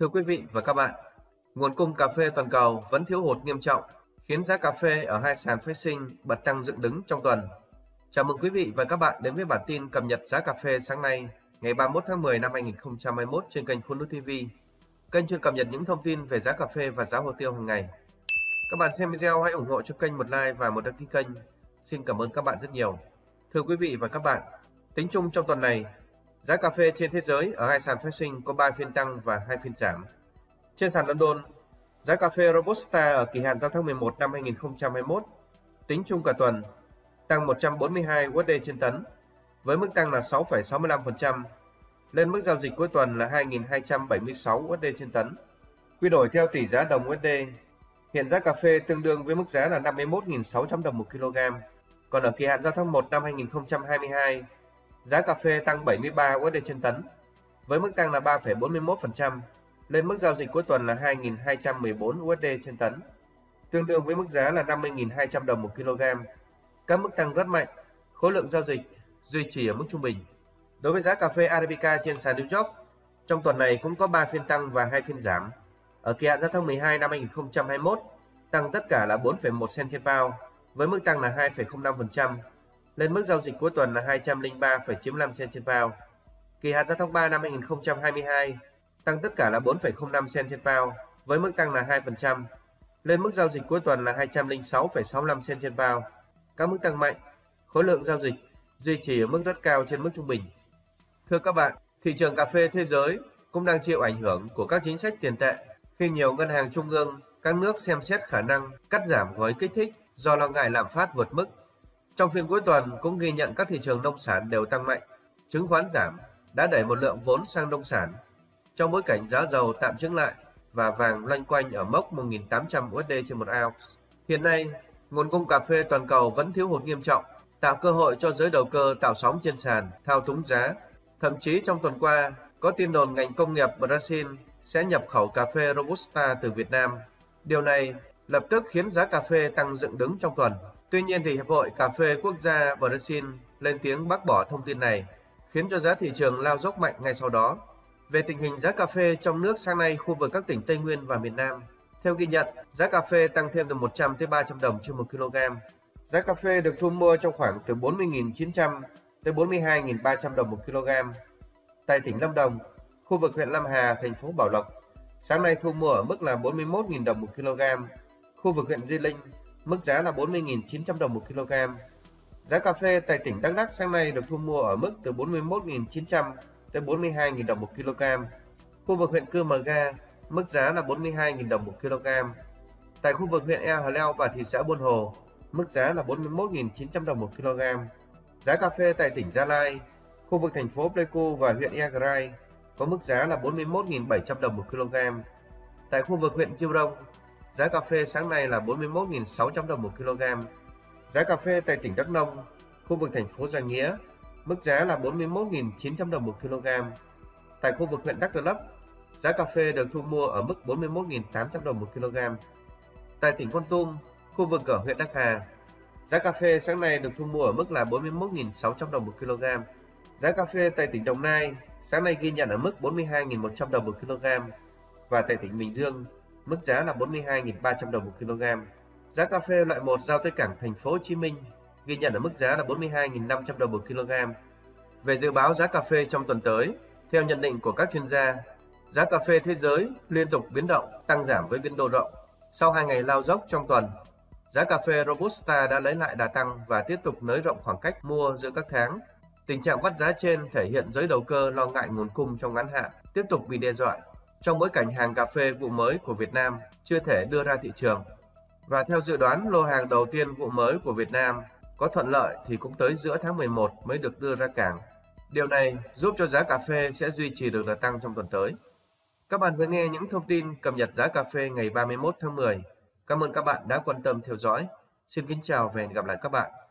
Thưa quý vị và các bạn, nguồn cung cà phê toàn cầu vẫn thiếu hụt nghiêm trọng, khiến giá cà phê ở hai sàn phái sinh bật tăng dựng đứng trong tuần. Chào mừng quý vị và các bạn đến với bản tin cập nhật giá cà phê sáng nay, ngày 31 tháng 10 năm 2021 trên kênh PhoNui TV, kênh chuyên cập nhật những thông tin về giá cà phê và giá hồ tiêu hàng ngày. Các bạn xem video hãy ủng hộ cho kênh một like và một đăng ký kênh. Xin cảm ơn các bạn rất nhiều. Thưa quý vị và các bạn, tính chung trong tuần này, giá cà phê trên thế giới ở hai sàn phái sinh có 3 phiên tăng và 2 phiên giảm. Trên sàn London, giá cà phê Robusta ở kỳ hạn giao tháng 11 năm 2021 tính chung cả tuần tăng 142 USD trên tấn với mức tăng là 6,65% lên mức giao dịch cuối tuần là 2.276 USD trên tấn. Quy đổi theo tỷ giá đồng USD, hiện giá cà phê tương đương với mức giá là 51.600 đồng một kg. Còn ở kỳ hạn giao tháng 1 năm 2022, giá cà phê tăng 73 USD trên tấn với mức tăng là 3,41% lên mức giao dịch cuối tuần là 2.214 USD trên tấn, tương đương với mức giá là 50.200 đồng một kg. Các mức tăng rất mạnh, khối lượng giao dịch duy trì ở mức trung bình. Đối với giá cà phê Arabica trên sàn New York, trong tuần này cũng có 3 phiên tăng và 2 phiên giảm. Ở kỳ hạn giao tháng 12 năm 2021, tăng tất cả là 4,1 cent trên pound với mức tăng là 2,05%, lên mức giao dịch cuối tuần là 203,95 cent trên pound. Kỳ hạn giao tháng 3 năm 2022, tăng tất cả là 4,05 cent trên pound với mức tăng là 2%, lên mức giao dịch cuối tuần là 206,65 cent trên pound. Các mức tăng mạnh, khối lượng giao dịch duy trì ở mức rất cao trên mức trung bình. Thưa các bạn, thị trường cà phê thế giới cũng đang chịu ảnh hưởng của các chính sách tiền tệ khi nhiều ngân hàng trung ương các nước xem xét khả năng cắt giảm gói kích thích do lo ngại lạm phát vượt mức. Trong phiên cuối tuần cũng ghi nhận các thị trường nông sản đều tăng mạnh, chứng khoán giảm đã đẩy một lượng vốn sang nông sản trong bối cảnh giá dầu tạm chững lại và vàng loanh quanh ở mốc 1.800 USD trên một ounce. Hiện nay, nguồn cung cà phê toàn cầu vẫn thiếu hụt nghiêm trọng, tạo cơ hội cho giới đầu cơ tạo sóng trên sàn, thao túng giá. Thậm chí trong tuần qua, có tin đồn ngành công nghiệp Brazil sẽ nhập khẩu cà phê Robusta từ Việt Nam. Điều này lập tức khiến giá cà phê tăng dựng đứng trong tuần. Tuy nhiên thì Hiệp hội Cà phê Quốc gia Brazil lên tiếng bác bỏ thông tin này, khiến cho giá thị trường lao dốc mạnh ngay sau đó. Về tình hình giá cà phê trong nước sáng nay khu vực các tỉnh Tây Nguyên và miền Nam, theo ghi nhận, giá cà phê tăng thêm từ 100 tới 300 đồng trên 1 kg. Giá cà phê được thu mua trong khoảng từ 40.900 tới 42.300 đồng 1 kg. Tại tỉnh Lâm Đồng, khu vực huyện Lâm Hà, thành phố Bảo Lộc, sáng nay thu mua ở mức là 41.000 đồng 1 kg. Khu vực huyện Di Linh, mức giá là 40.900 đồng 1 kg. Giá cà phê tại tỉnh Đắk Lắk sáng nay được thu mua ở mức từ 41.900 tới 42.000 đồng 1 kg. Khu vực huyện Cư M'gar, mức giá là 42.000 đồng 1 kg. Tại khu vực huyện Ea H'leo và thị xã Buôn Hồ, mức giá là 41.900 đồng 1 kg. Giá cà phê tại tỉnh Gia Lai, khu vực thành phố Pleiku và huyện Ea Krai có mức giá là 41.700 đồng 1 kg. Tại khu vực huyện Chư Prông, giá cà phê sáng nay là 41.600 đồng 1 kg. Giá cà phê tại tỉnh Đắk Nông, khu vực thành phố Gia Nghĩa, mức giá là 41.900 đồng 1 kg. Tại khu vực huyện Đắk Lấp, giá cà phê được thu mua ở mức 41.800 đồng 1 kg. Tại tỉnh Kon Tum, khu vực ở huyện Đắk Hà, giá cà phê sáng nay được thu mua ở mức là 41.600 đồng 1 kg. Giá cà phê tại tỉnh Đồng Nai sáng nay ghi nhận ở mức 42.100 đồng 1 kg và tại tỉnh Bình Dương, mức giá là 42.300 đồng 1 kg. Giá cà phê loại 1 giao tới cảng thành phố Hồ Chí Minh ghi nhận ở mức giá là 42.500 đồng 1 kg. Về dự báo giá cà phê trong tuần tới, theo nhận định của các chuyên gia, giá cà phê thế giới liên tục biến động, tăng giảm với biên độ rộng. Sau 2 ngày lao dốc trong tuần, giá cà phê Robusta đã lấy lại đà tăng và tiếp tục nới rộng khoảng cách mua giữa các tháng. Tình trạng vắt giá trên thể hiện giới đầu cơ lo ngại nguồn cung trong ngắn hạn tiếp tục bị đe dọa trong bối cảnh hàng cà phê vụ mới của Việt Nam chưa thể đưa ra thị trường. Và theo dự đoán, lô hàng đầu tiên vụ mới của Việt Nam có thuận lợi thì cũng tới giữa tháng 11 mới được đưa ra cảng. Điều này giúp cho giá cà phê sẽ duy trì được đà tăng trong tuần tới. Các bạn vừa nghe những thông tin cập nhật giá cà phê ngày 31 tháng 10. Cảm ơn các bạn đã quan tâm theo dõi. Xin kính chào và hẹn gặp lại các bạn.